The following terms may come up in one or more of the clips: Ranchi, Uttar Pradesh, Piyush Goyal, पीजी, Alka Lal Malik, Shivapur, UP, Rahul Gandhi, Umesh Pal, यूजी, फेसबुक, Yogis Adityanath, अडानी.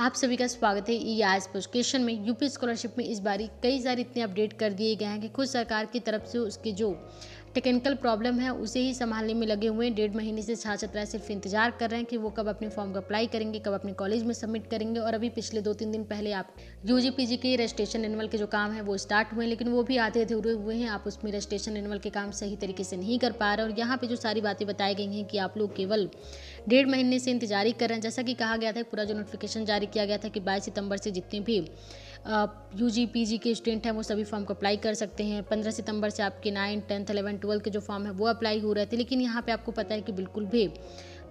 आप सभी का स्वागत है ई आज एजुकेशन में। यूपी स्कॉलरशिप में इस बारी कई सारे इतने अपडेट कर दिए गए हैं कि खुद सरकार की तरफ से उसके जो टेक्निकल प्रॉब्लम है उसे ही संभालने में लगे हुए हैं। 1.5 महीने से छात्र छात्राएं सिर्फ इंतजार कर रहे हैं कि वो कब अपने फॉर्म का अप्लाई करेंगे, कब अपने कॉलेज में सबमिट करेंगे। और अभी पिछले 2-3 दिन पहले आप यूजी पीजी के रजिस्ट्रेशन एनुअल के जो काम है वो स्टार्ट हुए, लेकिन वो भी आधे अधूरे हुए हैं। आप उसमें रजिस्ट्रेशन एनुअल के काम सही तरीके से नहीं कर पा रहे। और यहाँ पर जो सारी बातें बताई गई हैं कि आप लोग केवल 1.5 महीने से इंतजार ही कर रहे हैं। जैसा कि कहा गया था, पूरा जो नोटिफिकेशन जारी किया गया था कि 22 सितंबर से जितने भी यूजी पीजी के स्टूडेंट हैं वो सभी फॉर्म को अप्लाई कर सकते हैं। 15 सितंबर से आपके 9, 10, 11, 12 के जो फॉर्म है वो अप्लाई हो रहे थे, लेकिन यहाँ पे आपको पता है कि बिल्कुल भी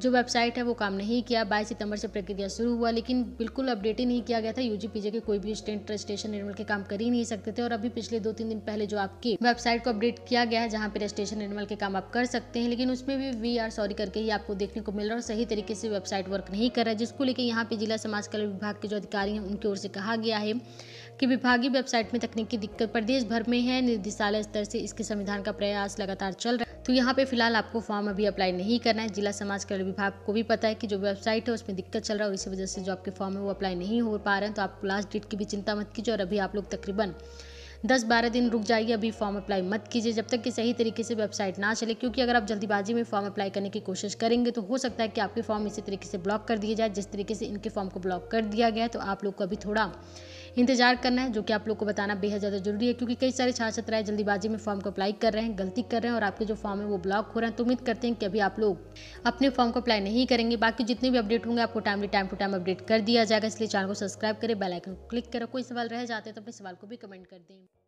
जो वेबसाइट है वो काम नहीं किया। 22 सितंबर से प्रक्रिया शुरू हुआ, लेकिन बिल्कुल अपडेट ही नहीं किया गया था। यूजी पीजी के कोई भी स्टूडेंट रजिस्ट्रेशन एनुअल के काम कर ही नहीं सकते थे। और अभी पिछले 2-3 दिन पहले जो आपकी वेबसाइट को अपडेट किया गया है, जहाँ पे रजिस्ट्रेशन एनुअल के काम आप कर सकते हैं, लेकिन उसमें भी "वी आर सॉरी" करके ही आपको देखने को मिल रहा है। और सही तरीके से वेबसाइट वर्क नहीं कर रहा है, जिसको लेकर यहाँ पे जिला समाज कल्याण विभाग के जो अधिकारी हैं उनकी ओर से कहा गया है कि विभागीय वेबसाइट में तकनीकी दिक्कत प्रदेश भर में है। निदेशालय स्तर से इसके संविधान का प्रयास लगातार चल रहा है। तो यहाँ पे फिलहाल आपको फॉर्म अभी अप्लाई नहीं करना है। जिला समाज कल्याण विभाग को भी पता है कि जो वेबसाइट है उसमें दिक्कत चल रहा है और इसी वजह से जो आपके फॉर्म है वो अप्लाई नहीं हो पा रहे हैं। तो आप लास्ट डेट की भी चिंता मत कीजिए और अभी आप लोग तकरीबन 10-12 दिन रुक जाइए। अभी फॉर्म अप्लाई मत कीजिए जब तक कि सही तरीके से वेबसाइट ना चले, क्योंकि अगर आप जल्दीबाजी में फॉर्म अप्लाई करने की कोशिश करेंगे तो हो सकता है कि आपके फॉर्म इसी तरीके से ब्लॉक कर दिए जाए जिस तरीके से इनके फॉर्म को ब्लॉक कर दिया गया है। तो आप लोग को अभी थोड़ा इंतजार करना है, जो कि आप लोग को बताना बेहद ज़्यादा जरूरी है, क्योंकि कई सारे छात्र छात्राएं जल्दीबाजी में फॉर्म को अप्लाई कर रहे हैं, गलती कर रहे हैं और आपके जो फॉर्म है वो ब्लॉक हो रहे हैं। तो उम्मीद करते हैं कि अभी आप लोग अपने फॉर्म को अप्लाई नहीं करेंगे। बाकी जितने भी अपडेट होंगे आपको टाइम टू टाइम अपडेट कर दिया जाएगा, इसलिए चैनल को सब्सक्राइब करें, बेल आइकन को क्लिक करें। कोई सवाल रह जाते हैं तो अपने सवाल को भी कमेंट कर दें।